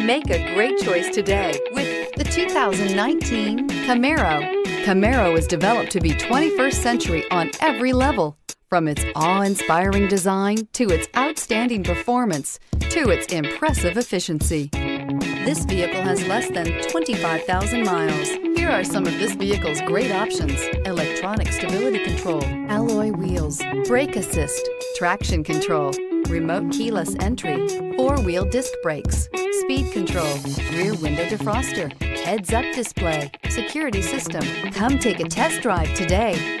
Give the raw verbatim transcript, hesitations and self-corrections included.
Make a great choice today with the two thousand nineteen Camaro. Camaro is developed to be twenty-first century on every level. From its awe-inspiring design to its outstanding performance to its impressive efficiency. This vehicle has less than twenty-five thousand miles. Here are some of this vehicle's great options. Electronic stability control, alloy wheels, brake assist, traction control, remote keyless entry, four-wheel disc brakes, speed control, rear window defroster, heads-up display, security system. Come take a test drive today.